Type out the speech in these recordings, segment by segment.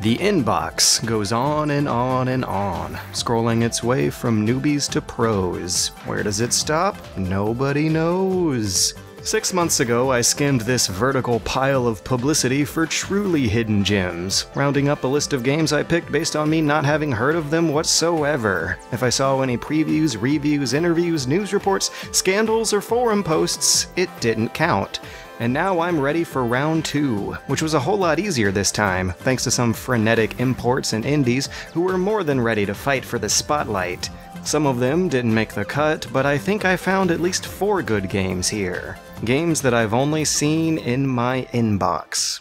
The inbox goes on and on and on, scrolling its way from newbies to pros. Where does it stop? Nobody knows. 6 months ago, I skimmed this vertical pile of publicity for truly hidden gems, rounding up a list of games I picked based on me not having heard of them whatsoever. If I saw any previews, reviews, interviews, news reports, scandals, or forum posts, it didn't count. And now I'm ready for round two, which was a whole lot easier this time, thanks to some frenetic imports and indies who were more than ready to fight for the spotlight. Some of them didn't make the cut, but I think I found at least 4 good games here. Games that I've only seen in my inbox.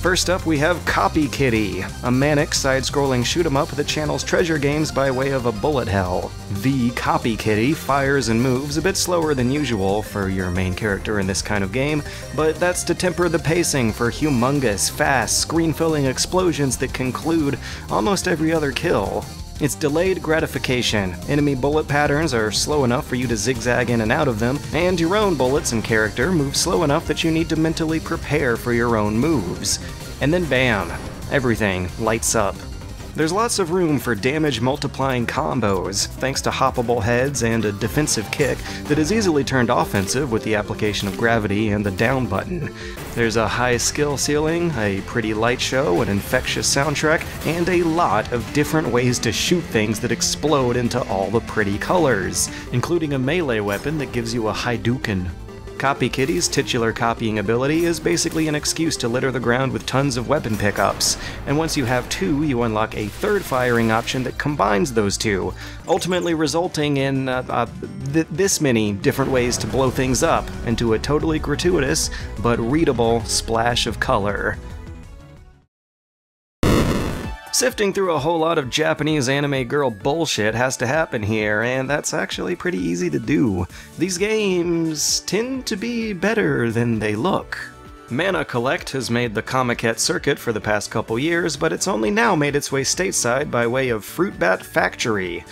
First up, we have Copy Kitty, a manic side-scrolling shoot-em-up that channels treasure games by way of a bullet hell. The Copy Kitty fires and moves a bit slower than usual for your main character in this kind of game, but that's to temper the pacing for humongous, fast, screen-filling explosions that conclude almost every other kill. It's delayed gratification. Enemy bullet patterns are slow enough for you to zigzag in and out of them, and your own bullets and character move slow enough that you need to mentally prepare for your own moves. And then bam, everything lights up. There's lots of room for damage-multiplying combos, thanks to hoppable heads and a defensive kick that is easily turned offensive with the application of gravity and the down button. There's a high skill ceiling, a pretty light show, an infectious soundtrack, and a lot of different ways to shoot things that explode into all the pretty colors, including a melee weapon that gives you a Hadouken. Copy Kitty's titular copying ability is basically an excuse to litter the ground with tons of weapon pickups, and once you have 2, you unlock a third firing option that combines those 2, ultimately resulting in this many different ways to blow things up into a totally gratuitous but readable splash of color. Sifting through a whole lot of Japanese anime girl bullshit has to happen here, and that's actually pretty easy to do. These games tend to be better than they look. Mana Collect has made the Comiket circuit for the past couple years, but it's only now made its way stateside by way of Fruit Bat Factory.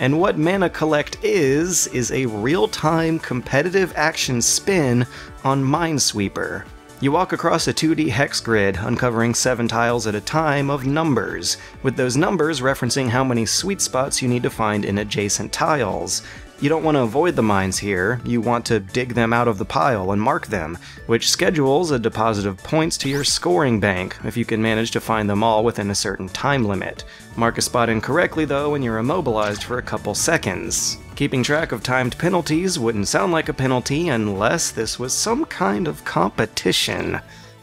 And what Mana Collect is a real-time competitive action spin on Minesweeper. You walk across a 2D hex grid, uncovering 7 tiles at a time of numbers, with those numbers referencing how many sweet spots you need to find in adjacent tiles. You don't want to avoid the mines here, you want to dig them out of the pile and mark them, which schedules a deposit of points to your scoring bank if you can manage to find them all within a certain time limit. Mark a spot incorrectly though and you're immobilized for a couple seconds. Keeping track of timed penalties wouldn't sound like a penalty unless this was some kind of competition.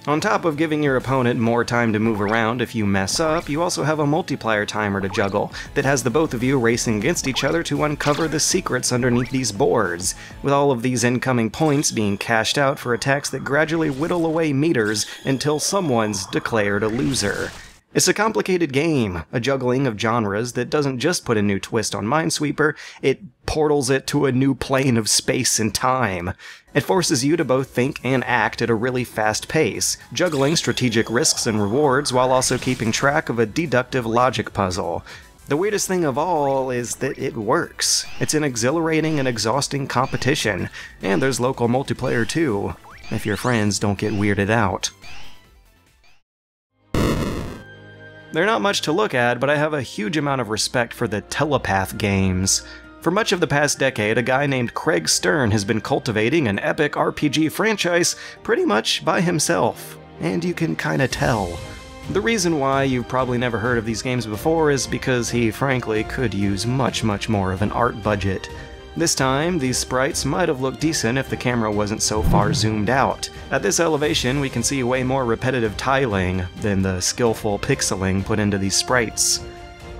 On top of giving your opponent more time to move around if you mess up, you also have a multiplier timer to juggle that has the both of you racing against each other to uncover the secrets underneath these boards, with all of these incoming points being cashed out for attacks that gradually whittle away meters until someone's declared a loser. It's a complicated game, a juggling of genres that doesn't just put a new twist on Minesweeper, it portals it to a new plane of space and time. It forces you to both think and act at a really fast pace, juggling strategic risks and rewards while also keeping track of a deductive logic puzzle. The weirdest thing of all is that it works. It's an exhilarating and exhausting competition, and there's local multiplayer too, if your friends don't get weirded out. They're not much to look at, but I have a huge amount of respect for the Telepath games. For much of the past decade, a guy named Craig Stern has been cultivating an epic RPG franchise pretty much by himself, and you can kinda tell. The reason why you've probably never heard of these games before is because he frankly could use much, much more of an art budget. This time, these sprites might have looked decent if the camera wasn't so far zoomed out. At this elevation, we can see way more repetitive tiling than the skillful pixeling put into these sprites.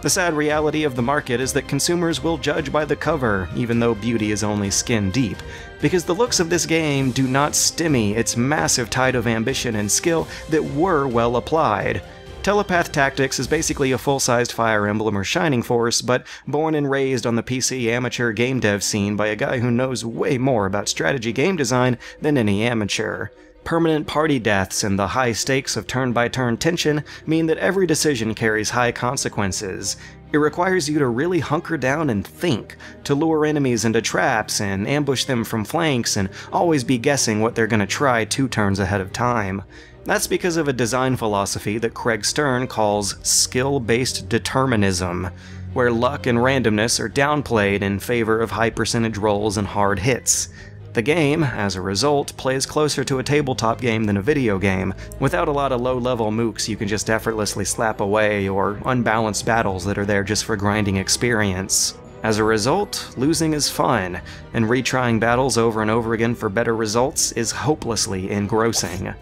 The sad reality of the market is that consumers will judge by the cover, even though beauty is only skin deep, because the looks of this game do not stymie its massive tide of ambition and skill that were well applied. Telepath Tactics is basically a full-sized Fire Emblem or Shining Force, but born and raised on the PC amateur game dev scene by a guy who knows way more about strategy game design than any amateur. Permanent party deaths and the high stakes of turn-by-turn tension mean that every decision carries high consequences. It requires you to really hunker down and think, to lure enemies into traps and ambush them from flanks and always be guessing what they're going to try 2 turns ahead of time. That's because of a design philosophy that Craig Stern calls skill-based determinism, where luck and randomness are downplayed in favor of high percentage rolls and hard hits. The game, as a result, plays closer to a tabletop game than a video game, without a lot of low-level mooks you can just effortlessly slap away or unbalanced battles that are there just for grinding experience. As a result, losing is fun, and retrying battles over and over again for better results is hopelessly engrossing.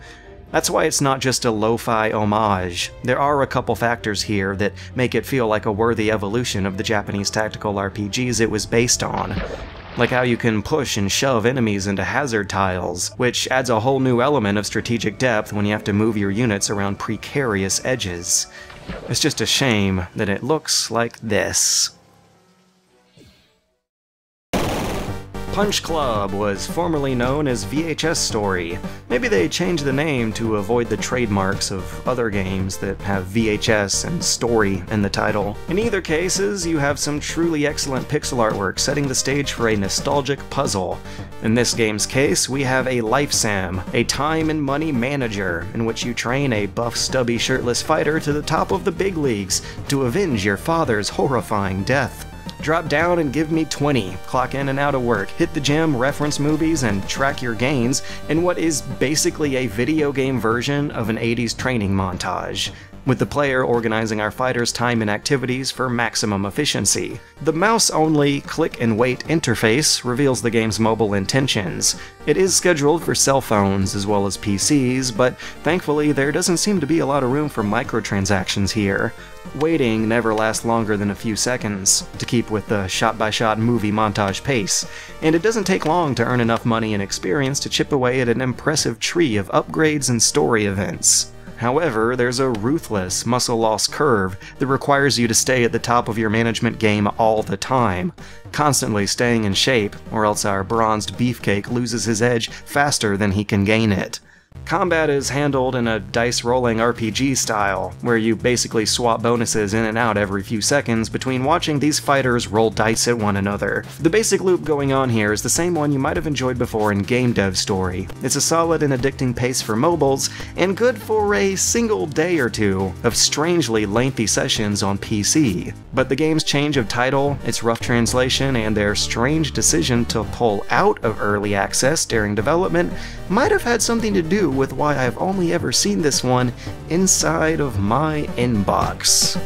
That's why it's not just a lo-fi homage. There are a couple factors here that make it feel like a worthy evolution of the Japanese tactical RPGs it was based on. Like how you can push and shove enemies into hazard tiles, which adds a whole new element of strategic depth when you have to move your units around precarious edges. It's just a shame that it looks like this. Punch Club was formerly known as VHS Story. Maybe they changed the name to avoid the trademarks of other games that have VHS and Story in the title. In either cases, you have some truly excellent pixel artwork setting the stage for a nostalgic puzzle. In this game's case, we have a Life Sam, a time and money manager, in which you train a buff, stubby, shirtless fighter to the top of the big leagues to avenge your father's horrifying death. Drop down and give me 20, clock in and out of work, hit the gym, reference movies, and track your gains in what is basically a video game version of an 80s training montage, with the player organizing our fighters' time and activities for maximum efficiency. The mouse-only click-and-wait interface reveals the game's mobile intentions. It is scheduled for cell phones as well as PCs, but thankfully there doesn't seem to be a lot of room for microtransactions here. Waiting never lasts longer than a few seconds, to keep with the shot-by-shot movie montage pace, and it doesn't take long to earn enough money and experience to chip away at an impressive tree of upgrades and story events. However, there's a ruthless muscle loss curve that requires you to stay at the top of your management game all the time, constantly staying in shape, or else our bronzed beefcake loses his edge faster than he can gain it. Combat is handled in a dice-rolling RPG style, where you basically swap bonuses in and out every few seconds between watching these fighters roll dice at one another. The basic loop going on here is the same one you might have enjoyed before in Game Dev Story. It's a solid and addicting pace for mobiles, and good for a single day or two of strangely lengthy sessions on PC. But the game's change of title, its rough translation, and their strange decision to pull out of early access during development might have had something to do with why I've only ever seen this one inside of my inbox.